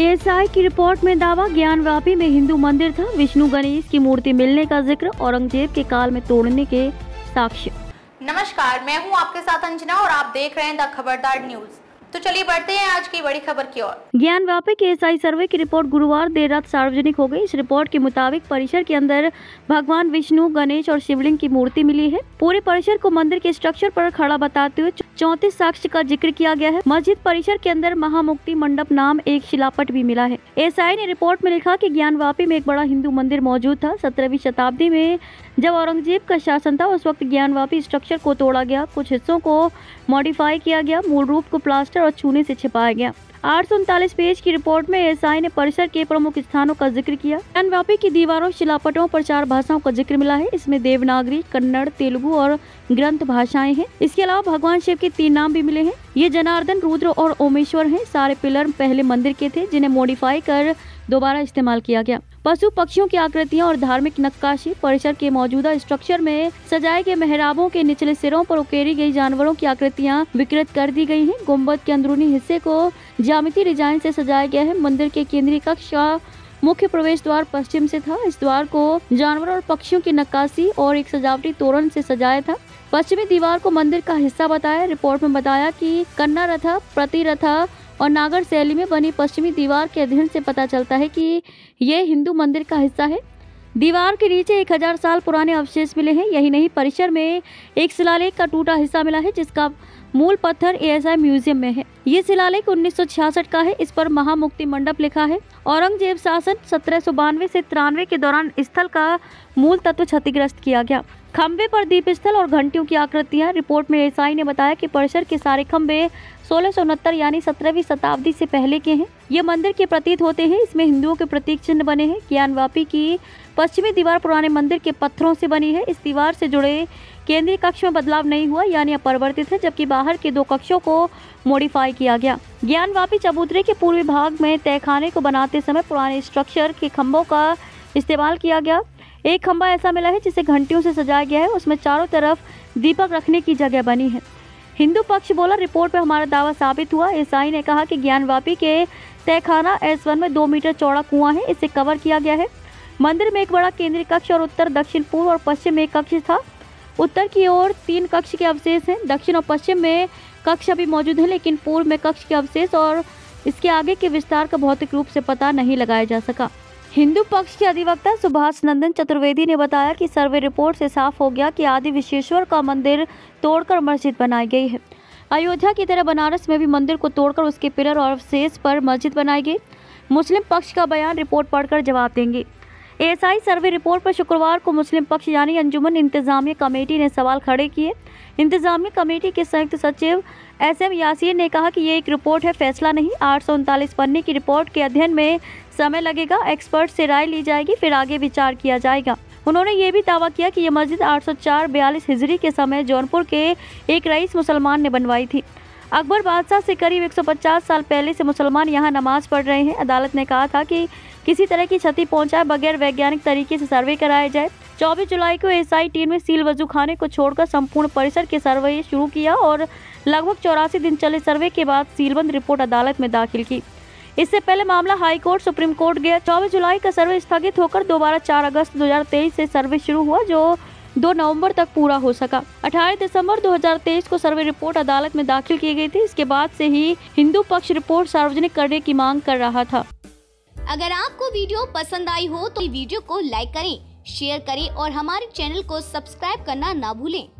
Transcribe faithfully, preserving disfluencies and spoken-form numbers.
ASI की report में दावा, ज्ञानवापी में हिंदू मंदिर था। विष्णु गणेश की मूर्ति मिलने का जिक्र, औरंगजेब के काल में तोड़ने के साक्ष्य। नमस्कार, मैं हूं आपके साथ अंजना और आप देख रहे हैं द खबरदार न्यूज। तो चलिए बढ़ते हैं आज की बड़ी खबर की ओर। ज्ञानवापी के एएसआई सर्वे की रिपोर्ट गुरुवार देर रात सार्वजनिक हो गई। इस रिपोर्ट के मुताबिक परिसर के अंदर भगवान विष्णु, गणेश और शिवलिंग की मूर्ति मिली है। पूरे परिसर को मंदिर के स्ट्रक्चर पर खड़ा बताते हुए चौंतीस साक्ष्य का जिक्र किया गया है। मस्जिद परिसर के अंदर महामुक्ति मंडप नाम एक शिलापट भी मिला है। एएसआई ने रिपोर्ट में लिखा कि ज्ञानवापी में एक बड़ा हिंदू मंदिर मौजूद था। सत्रहवीं शताब्दी में जब औरंगजेब का शासन था, उस वक्त ज्ञानवापी स्ट्रक्चर को तोड़ा गया, कुछ हिस्सों को मॉडिफाई किया गया, मूल रूप को प्लास्टर और चूने से छिपाया गया। आठ सौ उनतालीस पेज की रिपोर्ट में एएसआई ने परिसर के प्रमुख स्थानों का जिक्र किया। ज्ञानवापी की दीवारों, शिलापटों पर चार भाषाओं का जिक्र मिला है। इसमें देवनागरी, कन्नड़, तेलुगु और ग्रंथ भाषाएं हैं। इसके अलावा भगवान शिव के तीन नाम भी मिले हैं। ये जनार्दन, रुद्र और ओमेश्वर हैं। सारे पिलर पहले मंदिर के थे, जिन्हें मॉडिफाई कर दोबारा इस्तेमाल किया गया। पशु पक्षियों की आकृतियां और धार्मिक नक्काशी। परिसर के मौजूदा स्ट्रक्चर में सजाए गए मेहराबों के निचले सिरों पर उकेरी गई जानवरों की आकृतियां विकृत कर दी गई हैं। गुंबद के अंदरूनी हिस्से को ज्यामिति डिजाइन से सजाया गया है। मंदिर के केंद्रीय कक्ष का मुख्य प्रवेश द्वार पश्चिम से था। इस द्वार को जानवरों और पक्षियों की नक्काशी और एक सजावटी तोरण से सजाया था। पश्चिमी दीवार को मंदिर का हिस्सा बताया। रिपोर्ट में बताया कि कन्ना रथा, प्रतिरथा और नागर शैली में बनी पश्चिमी दीवार के अध्ययन से पता चलता है कि यह हिंदू मंदिर का हिस्सा है। दीवार के नीचे एक हजार साल पुराने अवशेष मिले हैं। यही नहीं, परिसर में एक शिलालेख का टूटा हिस्सा मिला है, जिसका मूल पत्थर एएसआई म्यूजियम में है। ये शिलालेख उन्नीस सौ छियासठ का है। इस पर महामुक्ति मंडप लिखा है। औरंगजेब शासन सत्रह सौ बानवे से तिरानवे के दौरान स्थल का मूल तत्व क्षतिग्रस्त किया गया। खम्बे पर दीप स्थल और घंटियों की आकृतियां। रिपोर्ट में एएसआई ने बताया कि परिसर के सारे खम्बे सोलह सौ उनहत्तर यानी सत्रहवीं शताब्दी से पहले के हैं। ये मंदिर के प्रतीत होते हैं। इसमें हिंदुओं के प्रतीक चिन्ह बने हैं। ज्ञानवापी की पश्चिमी दीवार पुराने मंदिर के पत्थरों से बनी है। इस दीवार से जुड़े केंद्रीय कक्ष में बदलाव नहीं हुआ, यानी अपरिवर्तित है, जबकि बाहर के दो कक्षों को मॉडिफाई किया गया। ज्ञानवापी चबूतरे के पूर्वी भाग में तहखाने को बनाते समय पुराने स्ट्रक्चर के खम्भों का इस्तेमाल किया गया। एक खम्भा ऐसा मिला है जिसे घंटियों से सजाया गया है। उसमें चारों तरफ दीपक रखने की जगह बनी है। हिंदू पक्ष बोला, रिपोर्ट पर हमारा दावा साबित हुआ। एएसआई ने कहा कि ज्ञानवापी के तहखाना एस वन में दो मीटर चौड़ा कुआं है। इसे कवर किया गया है। मंदिर में एक बड़ा केंद्रीय कक्ष और उत्तर, दक्षिण, पूर्व और पश्चिम में एक कक्ष था। उत्तर की ओर तीन कक्ष के अवशेष हैं। दक्षिण और पश्चिम में कक्ष अभी मौजूद है, लेकिन पूर्व में कक्ष के अवशेष और इसके आगे के विस्तार का भौतिक रूप से पता नहीं लगाया जा सका। हिंदू पक्ष के अधिवक्ता सुभाष नंदन चतुर्वेदी ने बताया कि सर्वे रिपोर्ट से साफ हो गया कि आदि विश्वेश्वर का मंदिर तोड़कर मस्जिद बनाई गई है। अयोध्या की तरह बनारस में भी मंदिर को तोड़कर उसके पिलर और अवशेष पर मस्जिद बनाई गई। मुस्लिम पक्ष का बयान रिपोर्ट पढ़कर जवाब देंगे। एएसआई सर्वे रिपोर्ट पर शुक्रवार को मुस्लिम पक्ष यानी अंजुमन इंतजामिया कमेटी ने सवाल खड़े किए। इंतजामिया कमेटी के संयुक्त सचिव एस एम यासीन ने कहा कि ये एक रिपोर्ट है, फैसला नहीं। आठ सौ उनतालीस पन्ने की रिपोर्ट के अध्ययन में समय लगेगा। एक्सपर्ट से राय ली जाएगी, फिर आगे विचार किया जाएगा। उन्होंने ये भी दावा किया कि यह मस्जिद आठ सौ चार बयालीस हिजरी के समय जौनपुर के एक रईस मुसलमान ने बनवाई थी। अकबर बादशाह से करीब एक सौ पचास साल पहले से मुसलमान यहां नमाज पढ़ रहे हैं। अदालत ने कहा था कि किसी तरह की क्षति पहुंचाए बगैर वैज्ञानिक तरीके से सर्वे कराया जाए। चौबीस जुलाई को एएसआई टीम ने सील वजू खाने को छोड़कर संपूर्ण परिसर के सर्वे शुरू किया और लगभग चौरासी दिन चले सर्वे के बाद सीलबंद रिपोर्ट अदालत में दाखिल की। इससे पहले मामला हाईकोर्ट, सुप्रीम कोर्ट गया। चौबीस जुलाई का सर्वे स्थगित होकर दोबारा चार अगस्त दो हजार तेईस से सर्वे शुरू हुआ, जो दो नवंबर तक पूरा हो सका। अठारह दिसंबर दो हजार तेईस को सर्वे रिपोर्ट अदालत में दाखिल की गई थी। इसके बाद से ही हिंदू पक्ष रिपोर्ट सार्वजनिक करने की मांग कर रहा था। अगर आपको वीडियो पसंद आई हो तो वीडियो को लाइक करें, शेयर करें और हमारे चैनल को सब्सक्राइब करना ना भूलें।